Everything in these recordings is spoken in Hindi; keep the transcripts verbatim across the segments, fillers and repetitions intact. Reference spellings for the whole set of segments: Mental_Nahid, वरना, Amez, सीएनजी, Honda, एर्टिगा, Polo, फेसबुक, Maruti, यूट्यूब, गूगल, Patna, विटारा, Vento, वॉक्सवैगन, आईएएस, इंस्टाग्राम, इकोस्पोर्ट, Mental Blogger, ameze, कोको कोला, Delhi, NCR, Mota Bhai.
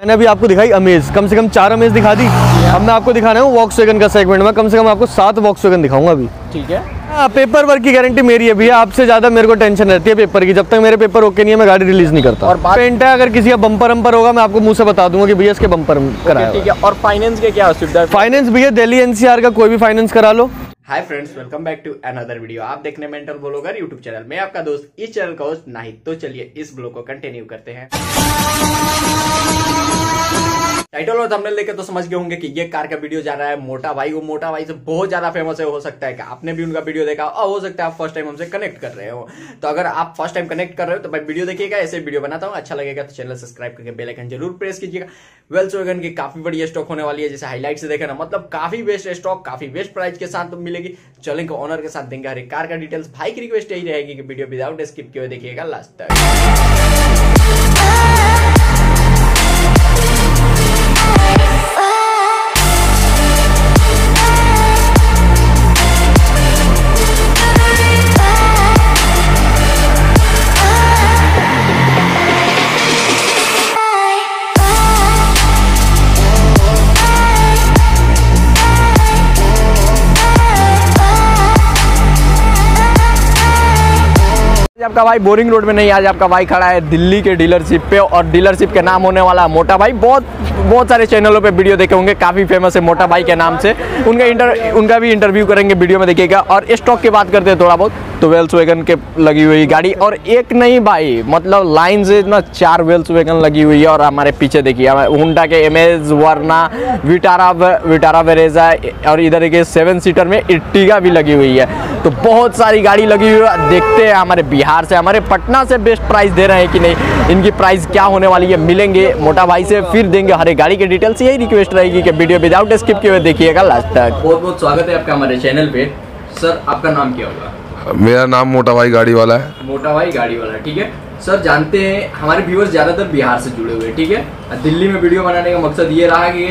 मैंने अभी आपको दिखाई अमेज, कम से कम चार अमेज दिखा दी। अब मैं आपको दिखा रहा हूँ वॉक्सवैगन का सेगमेंट में, कम से कम आपको सात वॉक्सवैगन दिखाऊंगा अभी, ठीक है। आ, पेपर वर्क की गारंटी मेरी है भैया, आपसे ज्यादा मेरे को टेंशन रहती है पेपर की। जब तक मेरे पेपर ओके नहीं है मैं गाड़ी रिलीज नहीं करता। और पेंट है, अगर किसी का बम्पर अम्पर होगा मैं आपको मुंह से बता दूंगा कि भैया इसके बम्पर कराया, ठीक है। और फाइनेंस के क्या सुविधा है? फाइनेंस भैया दिल्ली एनसीआर का कोई भी फाइनेंस करा लो। Hi friends, welcome back to another video. आप देख रहे हैं मेंटल ब्लॉगर यूट्यूब चैनल, मैं आपका दोस्त, इस चैनल का होस्ट नाहिद। तो चलिए इस ब्लॉग को कंटिन्यू करते हैं। टाइटल और थंबनेल लेकर तो समझ गए होंगे कि ये कार का वीडियो जा रहा है मोटा भाई। वो मोटा भाई से बहुत ज्यादा फेमस है, हो सकता है कि आपने भी उनका वीडियो देखा और हो सकता है आप फर्स्ट टाइम हमसे कनेक्ट कर रहे हो। तो अगर आप फर्स्ट टाइम कनेक्ट कर रहे हो तो भाई वीडियो देखिएगा, ऐसे वीडियो बनाता हूँ, अच्छा लगेगा तो चैनल सब्सक्राइब करके बेल आइकन जरूर प्रेस कीजिएगा। वॉल्क्सवैगन की काफी बड़ी स्टॉक होने वाली है, जैसे हाईलाइट से देखे ना, मतलब काफी बेस्ट स्टॉक काफी बेस्ट प्राइस के साथ मिलेगी। चलेंगे ऑनर के साथ, देंगे हर एक कार का डिटेल्स। भाई की रिक्वेस्ट यही रहेगी कि वीडियो विदाउट स्किप किए देखिएगा लास्ट तक। आपका भाई बोरिंग रोड में नहीं, आज आपका भाई खड़ा है दिल्ली के डीलरशिप पे, और डीलरशिप के नाम होने वाला है मोटा भाई। बहुत बहुत सारे चैनलों पे वीडियो देखे होंगे, काफी फेमस है मोटा भाई के नाम से। उनका इंटर उनका भी इंटरव्यू करेंगे वीडियो में देखिएगा। और स्टॉक की बात करते हैं थोड़ा बहुत, तो वॉल्क्सवैगन के लगी हुई गाड़ी, और एक नहीं भाई, मतलब लाइन से इतना चार वॉल्क्सवैगन लगी हुई है। और हमारे पीछे देखिए होंडा के एमेज, वरना विटारा विटारा वेरेजा, और इधर के सेवन सीटर में इर्टिगा भी लगी हुई है। तो बहुत सारी गाड़ी लगी हुई है। देखते हैं हमारे बिहार से, हमारे पटना से बेस्ट प्राइस दे रहे हैं कि नहीं, इनकी प्राइस क्या होने वाली है। मिलेंगे मोटा भाई से, फिर देंगे हर एक गाड़ी के डिटेल्स। यही रिक्वेस्ट रहेगी कि वीडियो विदाउट स्किप किए देखिएगा लास्ट तक। बहुत बहुत स्वागत है आपका हमारे चैनल पे। सर आपका नाम क्या होगा? मेरा नाम मोटा भाई गाड़ी वाला है। मोटा भाई गाड़ी वाला, ठीक है। सर जानते हैं हमारे व्यूअर्स ज़्यादातर बिहार से जुड़े हुए हैं, ठीक है। दिल्ली में वीडियो बनाने का मकसद ये रहा कि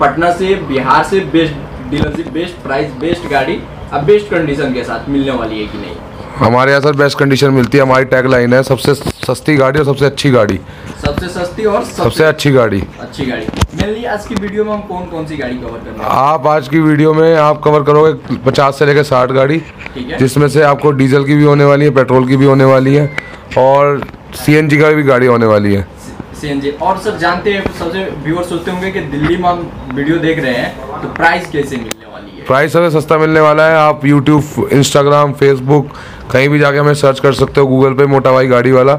पटना से, बिहार से best dealership, best price, best गाड़ी, अब बेस्ट कंडीशन के साथ मिलने वाली है कि नहीं। हमारे यहाँ सर बेस्ट कंडीशन मिलती है, हमारी टैग लाइन है सबसे सस्ती गाड़ी और सबसे अच्छी गाड़ी। सबसे सस्ती और सबसे, सबसे अच्छी गाड़ी अच्छी गाड़ी मेनली। आज की वीडियो में हम कौन कौन सी गाड़ी कवर करेंगे? आप आज की वीडियो में आप कवर करोगे पचास से लेकर साठ गाड़ी, जिसमें से आपको डीजल की भी होने वाली है, पेट्रोल की भी होने वाली है, और सीएनजी का भी गाड़ी होने वाली है, सीएनजी। और सर जानते हैं सबसे व्यूअर्स सोचते होंगे कि दिल्ली में हम वीडियो देख रहे हैं तो प्राइस कैसे मिलने वाली है? प्राइस सबसे सस्ता मिलने वाला है। आप यूट्यूब, इंस्टाग्राम, फेसबुक कहीं भी जाके हमें सर्च कर सकते हो, गूगल पे मोटा भाई गाड़ी वाला,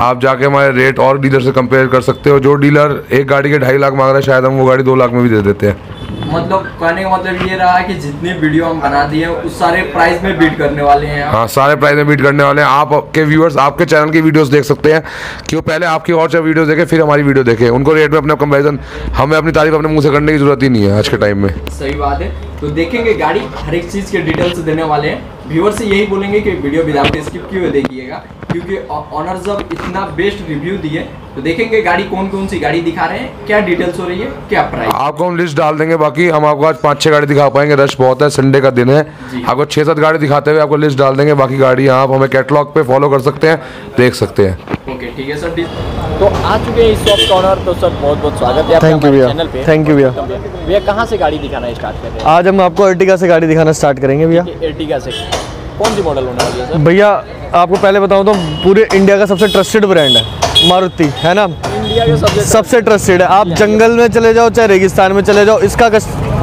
आप जाके हमारे रेट और डीलर से कंपेयर कर सकते हो। जो डीलर एक गाड़ी के ढाई लाख मांग रहा है, शायद हम वो गाड़ी दो लाख में भी दे देते हैं। मतलब कहने का मतलब ये रहा कि जितनी वीडियो हम बना दिए उस सारे प्राइस में बीट करने वाले हैं। हाँ, सारे प्राइस में बीट करने वाले हैं। आपके व्यूअर्स आपके चैनल की वीडियोस देख सकते हैं कि वो पहले आपकी और चार वीडियो देखे फिर हमारी वीडियो देखे, उनको रेट में अपना कंपेरिजन, हमें अपनी तारीफ अपने मुँह से करने की जरूरत ही नहीं है आज के टाइम में। सही बात है। तो देखेंगे गाड़ी हर एक चीज़ के डिटेल्स देने वाले हैं। व्यूअर से यही बोलेंगे कि वीडियो विदाउट स्किप किए देखिएगा, क्योंकि ऑनर जब इतना बेस्ट रिव्यू दिए। तो देखेंगे गाड़ी कौन कौन सी गाड़ी दिखा रहे हैं, क्या डिटेल्स हो रही है, क्या प्राइस। आपको हम लिस्ट डाल देंगे, बाकी हम आपको आज पाँच छः गाड़ी दिखा पाएंगे। रश बहुत है, संडे का दिन है, आपको छः सात गाड़ी दिखाते हुए आपको लिस्ट डाल देंगे। बाकी गाड़ी आप हमें कैटलॉग पे फॉलो कर सकते हैं, देख सकते हैं। ओके, ठीक है सर। तो आ चुके हैं इस शॉप के ऑनर। तो सर बहुत बहुत स्वागत है आपका चैनल पे। थैंक यू भैया। भैया कहाँ से गाड़ी दिखाना स्टार्ट कर रहे हैं? आज हम आपको एर्टिगा से गाड़ी दिखाना स्टार्ट करेंगे भैया। एर्टिगा से कौन सी मॉडल होने वाली है सर? भैया आपको पहले बताऊँ तो पूरे इंडिया का सबसे ट्रस्टेड ब्रांड है मारुति, है ना, इंडिया का सबसे सबसे ट्रस्टेड है। आप जंगल में चले जाओ, चाहे रेगिस्तान में चले जाओ, इसका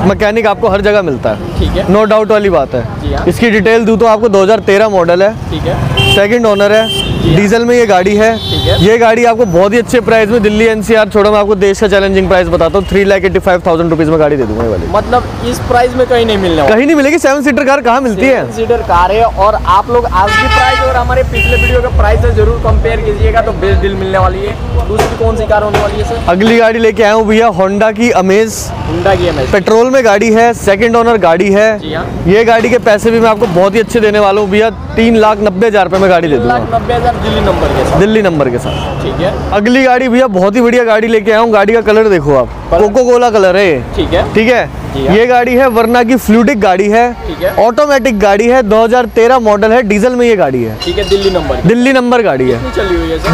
मैकेनिक आपको हर जगह मिलता है, ठीक है, नो डाउट वाली बात है। इसकी डिटेल दूँ तो आपको दो हज़ार तेरह मॉडल है, ठीक है, सेकंड ओनर है, डीजल में ये गाड़ी है, है। ये गाड़ी आपको बहुत ही अच्छे प्राइस में दिल्ली एनसीआर, छोड़ो मैं आपको देश का चैलेंजिंग प्राइस बताता हूँ, three lakh eighty five thousand rupees में गाड़ी दे दूंगा वाली। मतलब इस प्राइस में कहीं नहीं मिलने, कहीं नहीं मिलेगी। सेवन सीटर कार कहाँ मिलती है? सेवन सीटर कार है। और आप लोग आज की प्राइस और हमारे पिछले वीडियो का प्राइस जरूर कंपेयर कीजिएगा, तो बेस्ट डील मिलने वाली है। दूसरी कौन सी कार होने वाली है सर? अगली गाड़ी लेके आया हूँ भैया होंडा की अमेज। होंडा की अमेज पेट्रोल में गाड़ी है, सेकंड ओनर गाड़ी है। ये गाड़ी के पैसे भी मैं आपको बहुत ही अच्छे देने वाला हूँ भैया, तीन लाख नब्बे हजार रुपये में गाड़ी दे दूँगा, दिल्ली नंबर के साथ, दिल्ली नंबर के साथ, ठीक है। अगली गाड़ी भैया बहुत ही बढ़िया गाड़ी लेके आया हूँ। गाड़ी का कलर देखो आप, कोको कोला कलर है, ठीक है, ठीक है। ये गाड़ी है वरना की फ्लूइडिक गाड़ी है, ऑटोमेटिक गाड़ी है, दो हज़ार तेरह मॉडल है, डीजल में ये गाड़ी है। ठीक है, दिल्ली नंबर दिल्ली नंबर गाड़ी है,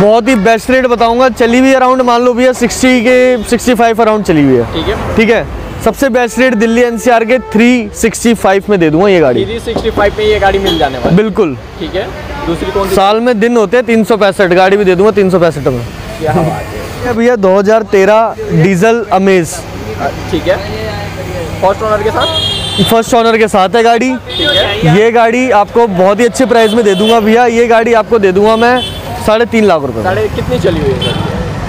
बहुत ही बेस्ट रेट बताऊंगा। चली हुई अराउंड मान लो भैया सिक्सटी के सिक्सटी फाइव अराउंड चली हुई है। ठीक है, सबसे बेस्ट रेट दिल्ली एनसीआर के तीन सौ पैंसठ में दे दूंगा ये गाड़ी। तीन सौ पैंसठ में ये गाड़ी मिल जाने वाली बिल्कुल। ठीक है, दूसरी कौन सी? साल में दिन होते हैं तीन सौ पैंसठ, गाड़ी भी दे दूंगा तीन सौ पैंसठ में। क्या बात है भैया, दो हज़ार तेरह डीजल अमेज। ठीक है, फर्स्ट ओनर के साथ फर्स्ट ओनर के साथ है गाड़ी। ये गाड़ी आपको बहुत ही अच्छे प्राइस में दे दूंगा भैया। ये गाड़ी आपको दे दूंगा मैं साढ़े तीन लाख रुपये। कितनी चली हुई है?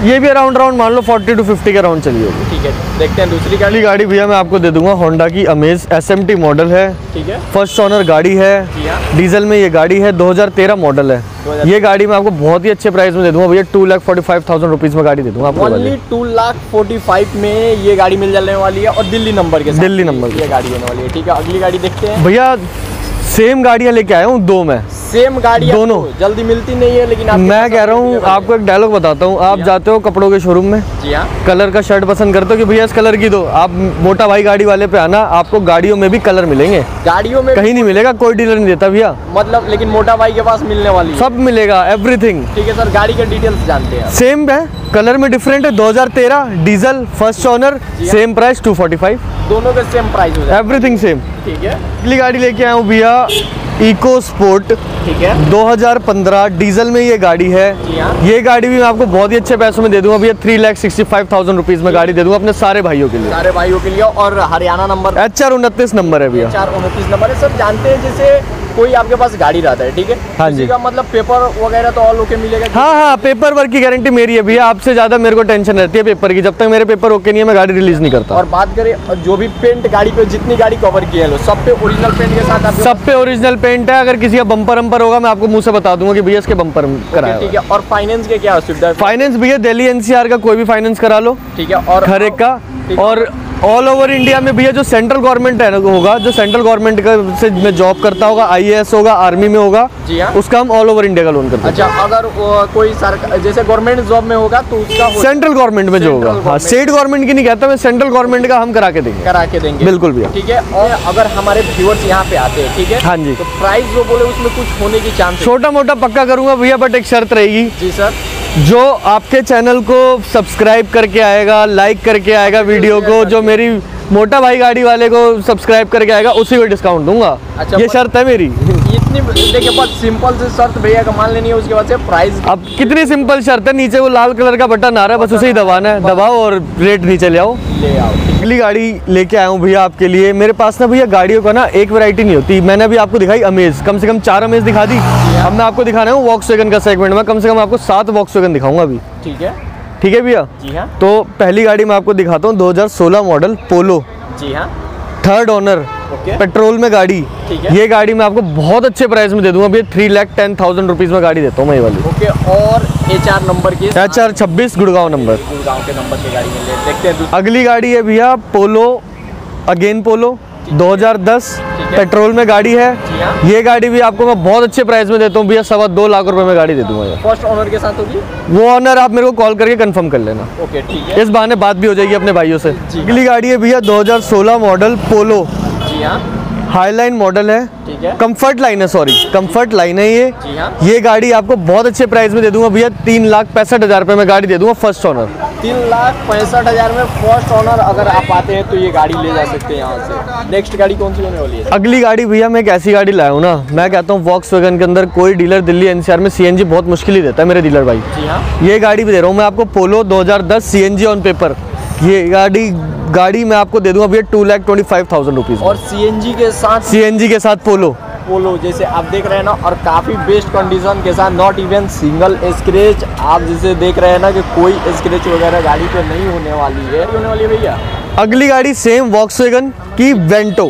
ये भी अराउंड अराउंड मान लो चालीस टू पचास के अराउंड चली होगी। ठीक है, देखते हैं दूसरी गाड़ी। गाड़ी भैया मैं आपको दे दूंगा, होंडा की अमेज एसएमटी मॉडल है। ठीक है, फर्स्ट ओनर गाड़ी है, डीजल में ये गाड़ी है, दो हज़ार तेरह मॉडल है। दो हज़ार तेरह ये गाड़ी मैं आपको बहुत ही अच्छे प्राइस में दे दूंगा भैया, two lakh forty five thousand rupees में गाड़ी दे दूंगा आपको। Only two lakh forty five में ये गाड़ी मिल जाने वाली है और दिल्ली नंबर के दिल्ली नंबर ये गाड़ी देने वाली है। ठीक है, अगली गाड़ी देखते हैं। भैया सेम गाड़ियाँ लेके आया हूँ दो, मैं सेम गाड़ी दोनों जल्दी मिलती नहीं है, लेकिन मैं कह रहा हूँ आपको एक डायलॉग बताता हूँ। आप जाते हो कपड़ों के शोरूम में, जी हाँ, कलर का शर्ट पसंद करते हो कि भैया इस कलर की दो। आप मोटा भाई गाड़ी वाले पे आना, आपको गाड़ियों में भी कलर मिलेंगे, गाड़ियों में कहीं नहीं मिलेगा, कोई डीलर नहीं देता भैया मतलब, लेकिन मोटा भाई के पास मिलने वाली सब मिलेगा, एवरीथिंग। ठीक है सर, गाड़ी के डिटेल्स जानते हैं। सेम है, कलर में डिफरेंट है, दो हज़ार तेरह diesel first owner, same price two forty five, दोनों के सेम प्राइस, एवरीथिंग सेम। ठीक है, अगली गाड़ी लेके आया हूँ भैया इकोस्पोर्ट। ठीक है, दो हज़ार पंद्रह डीजल में ये गाड़ी है। ये गाड़ी भी मैं आपको बहुत ही अच्छे पैसों में दे दूंगा भैया, three lakh sixty five thousand rupees में गाड़ी दे दूंगा अपने सारे भाइयों के लिए, सारे भाइयों के लिए। और हरियाणा नंबर एच आर उनतीस नंबर है भैया, उनतीस नंबर है। सब जानते हैं जैसे कोई आपके पास गाड़ी रहता है, ठीक है, हाँ जी, मतलब पेपर वगैरह तो ऑल ओके मिलेगा? हाँ हाँ, पेपर वर्क की गारंटी मेरी है भैया, आपसे ज्यादा मेरे को टेंशन रहती है पेपर की, जब तक मेरे पेपर ओके नहीं है मैं गाड़ी रिलीज नहीं करता। और बात करें जो भी पेंट गाड़ी पे, जितनी गाड़ी कवर की है सब पे ओरिजिनल पेंट के साथ, सब पे ओरिजिनल पेंट है। अगर किसी का बम्पर वम्पर होगा मैं आपको मुँह से बता दूंगा कि भैया इसके बम्पर कराया। ठीक है, और फाइनेंस के क्या सुविधा? फाइनेंस भैया दिल्ली एनसीआर का कोई भी फाइनेंस करा लो। ठीक है, और हर एक का, और ऑल ओवर इंडिया में भैया जो सेंट्रल गवर्नमेंट है होगा, जो सेंट्रल गवर्नमेंट का से में जॉब करता होगा, आईएएस होगा, आर्मी में होगा, जी हाँ, उसका हम ऑल ओवर इंडिया का लोन करते हैं। अच्छा, अगर कोई जैसे गवर्नमेंट जॉब में होगा तो उसका हो सेंट्रल गवर्नमेंट में जो होगा, हाँ, स्टेट गवर्नमेंट की नहीं कहता मैं, सेंट्रल गवर्नमेंट का हम करा के देंगे, करा के देंगे बिल्कुल भैया। ठीक है, और अगर हमारे व्यूअर्स यहाँ पे आते हैं, ठीक है, हाँ जी, तो प्राइस जो बोले उसमें कुछ होने की चांस? छोटा मोटा पक्का करूंगा भैया, बट एक शर्त रहेगी। जी सर, जो आपके चैनल को सब्सक्राइब करके आएगा, लाइक करके आएगा वीडियो को, जो मेरी मोटा भाई गाड़ी वाले को सब्सक्राइब करके आएगा उसी को डिस्काउंट दूंगा। अच्छा, ये शर्त है मेरी। इतनी देखिए बहुत सिंपल सी शर्त भैया का मान लेनी है, उसके बाद से प्राइस। अब कितनी सिंपल शर्त है, नीचे वो लाल कलर का बटन आ रहा है, बस उसे ही दबाना है, दबाओ और रेट नीचे ले आओ, ले आओ। अगली गाड़ी लेके आया हूँ भैया आपके लिए। मेरे पास ना भैया गाड़ियों का ना एक वैरायटी नहीं होती, मैंने अभी आपको दिखाई अमेज, कम से कम चार अमेज दिखा दी, अब मैं आपको दिखा रहा हूँ वॉक्सवैगन का सेगमेंट में, कम से कम आपको सात वॉक्सवैगन दिखाऊंगा अभी। ठीक है, ठीक है भैया, जी हाँ। तो पहली गाड़ी मैं आपको दिखाता हूँ, दो हज़ार सोलह मॉडल पोलो, जी हाँ, थर्ड ओनर, पेट्रोल में गाड़ी। ये गाड़ी मैं आपको बहुत अच्छे प्राइस में दे दूंगा भैया, three lakh ten thousand rupees में गाड़ी देता हूँ मैं ये वाली। ओके, और एच आर नंबर की, एच आर छब्बीस गुड़गांव नंबर, गुड़गांव के नंबर की गाड़ी मिले। देखते हैं अगली गाड़ी है भैया पोलो, अगेन पोलो, दो हज़ार दस पेट्रोल में गाड़ी है। ये गाड़ी भी आपको मैं बहुत अच्छे प्राइस में देता हूँ भैया, सवा दो लाख रुपए में गाड़ी दे दूंगा। फर्स्ट ओनर के साथ होगी? वो ऑनर आप मेरे को कॉल करके कंफर्म कर लेना। ओके, ठीक है, इस बहाने बात भी हो जाएगी अपने भाइयों से। अगली गाड़ी है भैया दो हज़ार सोलह मॉडल पोलो, जी हाँ, हाई लाइन मॉडल है, ठीक है, कंफर्ट लाइन है, सॉरी कंफर्ट लाइन है ये। जी हाँ। ये गाड़ी आपको बहुत अच्छे प्राइस में दे दूंगा भैया, तीन लाख पैंसठ हजार रुपये में गाड़ी दे दूंगा, फर्स्ट ओनर। तीन लाख पैंसठ हजार में फर्स्ट ओनर, अगर आप आते हैं तो ये गाड़ी ले जा सकते हैं यहाँ से। नेक्स्ट गाड़ी कौन सी होने वाली है? अगली गाड़ी भैया मैं एक ऐसी गाड़ी लाया हूँ ना, मैं कहता हूँ वॉक्सवैगन के अंदर कोई डीलर दिल्ली एनसीआर में सीएनजी बहुत मुश्किल ही देता है मेरे डीलर भाई। जी हाँ। ये गाड़ी भी दे रहा हूँ मैं आपको, पोलो दो हज़ार दस सीएनजी ऑन पेपर। ये गाड़ी गाड़ी मैं आपको दे दूंगा भैया two lakh twenty five thousand rupees, और सीएनजी के साथ, सीएनजी के साथ पोलो, पोलो जैसे आप देख रहे हैं ना, और काफी बेस्ट कंडीशन के साथ, नॉट इवन सिंगल स्क्रैच। आप जैसे देख रहे हैं ना कि कोई स्क्रैच वगैरह गाड़ी पे नहीं होने वाली है, होने वाली है भैया। अगली गाड़ी सेम वॉक्सवैगन की वेंटो,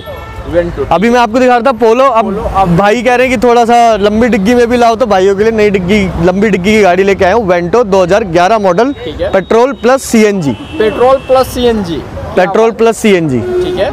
वेंटो अभी मैं आपको दिखा रहा था पोलो। अब आप भाई कह रहे हैं कि थोड़ा सा लंबी डिग्गी में भी लाओ, तो भाइयों के लिए नई डिग्गी, लंबी डिग्गी की गाड़ी लेके आया हूँ, वेंटो दो हज़ार ग्यारह model, petrol plus सीएनजी, petrol plus सीएनजी। Petrol plus सीएनजी। ठीक है,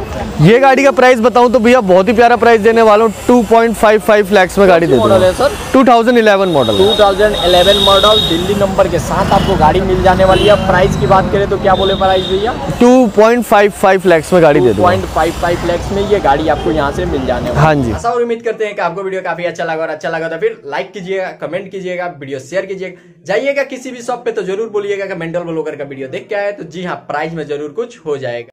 ये गाड़ी का प्राइस बताऊं तो भैया बहुत ही प्यारा प्राइस देने वाला हूँ, two point five five lakh में गाड़ी देता है sir. Two thousand eleven model, two thousand eleven model, Delhi number के साथ आपको गाड़ी मिल जाने वाली है। प्राइस की बात करें तो क्या बोले प्राइस भैया? Two point five five lakh में गाड़ी देता है, two point five five lakh में ये गाड़ी आपको यहाँ से मिल जाने वाली है। हाँ जी, ऐसा उम्मीद करते हैं कि आपको वीडियो काफी अच्छा लगा, और अच्छा लगा तो फिर लाइक कीजिएगा, कमेंट कीजिएगा, वीडियो शेयर कीजिएगा। जाइएगा किसी भी शॉप पे तो जरूर बोलिएगा मेंटल ब्लॉगर का वीडियो देख के आए, तो जी हाँ प्राइस में जरूर कुछ हो जाए।